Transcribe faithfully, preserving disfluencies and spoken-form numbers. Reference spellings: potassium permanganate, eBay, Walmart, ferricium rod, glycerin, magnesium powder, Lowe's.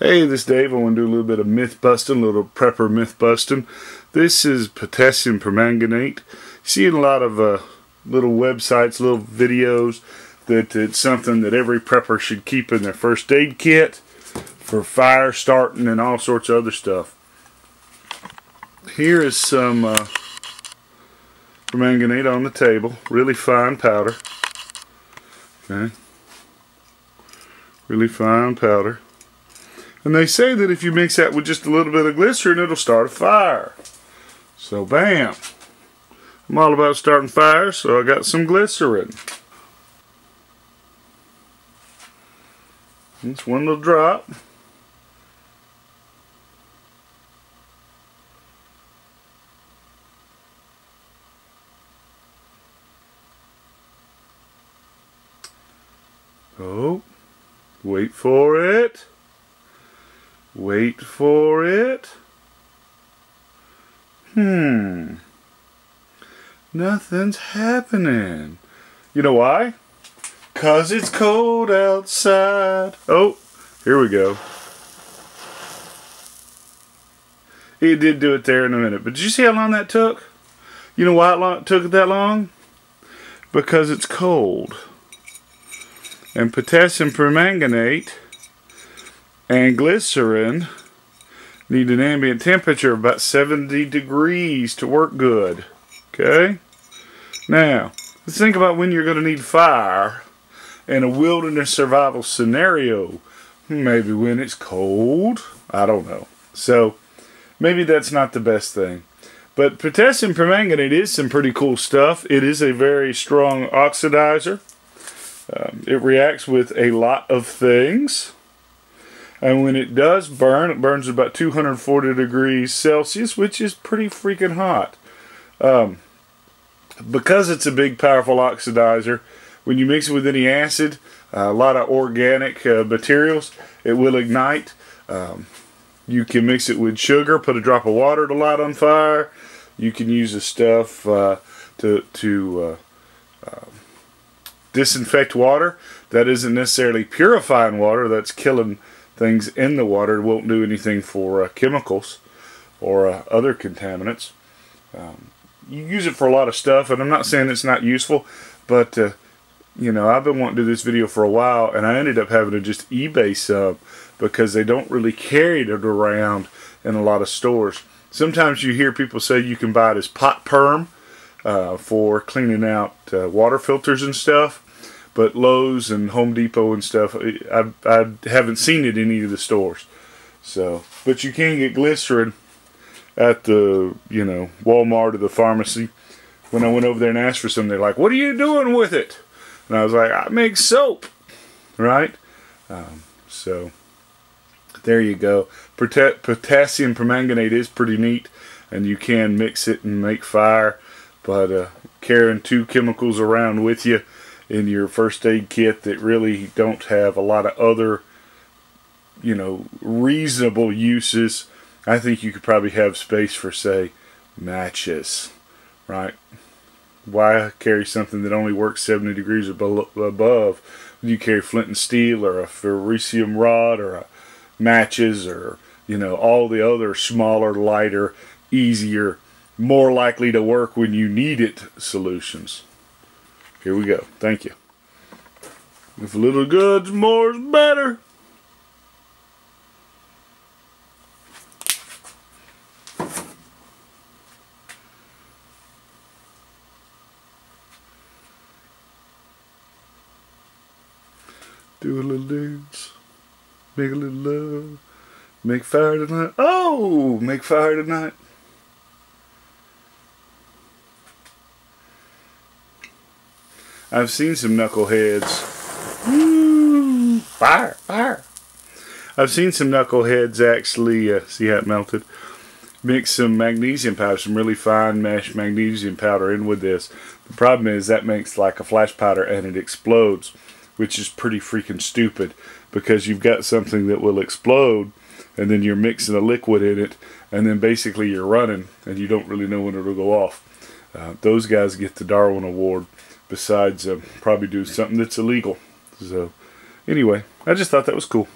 Hey, this is Dave. I want to do a little bit of myth busting, a little prepper myth busting. This is potassium permanganate. You see in a lot of uh, little websites, little videos, that it's something that every prepper should keep in their first aid kit for fire starting and all sorts of other stuff. Here is some uh, permanganate on the table, really fine powder. Okay, really fine powder. And they say that if you mix that with just a little bit of glycerin, it'll start a fire. So bam! I'm all about starting fires, so I got some glycerin. That's one little drop. Oh, wait for it. Wait for it. Hmm. Nothing's happening. You know why? 'Cause it's cold outside. Oh, here we go. It did do it there in a minute. But did you see how long that took? You know why it took that long? Because it's cold. And potassium permanganate and glycerin need an ambient temperature of about seventy degrees to work good. Okay? Now, let's think about when you're going to need fire in a wilderness survival scenario. Maybe when it's cold. I don't know. So, maybe that's not the best thing. But potassium permanganate is some pretty cool stuff. It is a very strong oxidizer. Um, it reacts with a lot of things. And when it does burn, it burns about two hundred forty degrees Celsius, which is pretty freaking hot. Um, because it's a big, powerful oxidizer, when you mix it with any acid, uh, a lot of organic uh, materials, it will ignite. Um, you can mix it with sugar, put a drop of water to light on fire. You can use the stuff uh, to... to uh, uh, disinfect water. That isn't necessarily purifying water, that's killing things in the water. It won't do anything for uh, chemicals or uh, other contaminants. Um, you use it for a lot of stuff, and I'm not saying it's not useful, but uh, you know, I've been wanting to do this video for a while, and I ended up having to just eBay sub because they don't really carry it around in a lot of stores. Sometimes you hear people say you can buy it as pot perm uh, for cleaning out uh, water filters and stuff. But Lowe's and Home Depot and stuff, I, I haven't seen it in any of the stores. So, but you can get glycerin at the, you know, Walmart or the pharmacy. When I went over there and asked for some, they're like, "What are you doing with it?" And I was like, "I make soap," right? Um, so, there you go. Pot- potassium permanganate is pretty neat, and you can mix it and make fire. But uh, carrying two chemicals around with you in your first aid kit that really don't have a lot of other, you know, reasonable uses. I think you could probably have space for, say, matches, right? Why carry something that only works seventy degrees above? You carry flint and steel or a ferricium rod or a matches or, you know, all the other smaller, lighter, easier, more likely to work when you need it solutions. Here we go. Thank you. If a little good's more's better. Do a little dance. Make a little love. Make fire tonight. Oh, make fire tonight. I've seen some knuckleheads. Ooh, fire, fire. I've seen some knuckleheads actually, uh, see how it melted, mix some magnesium powder, some really fine mesh magnesium powder in with this. The problem is that makes like a flash powder and it explodes, which is pretty freaking stupid because you've got something that will explode and then you're mixing a liquid in it and then basically you're running and you don't really know when it'll go off. Uh, those guys get the Darwin Award. Besides uh, probably do something that's illegal. So anyway, I just thought that was cool.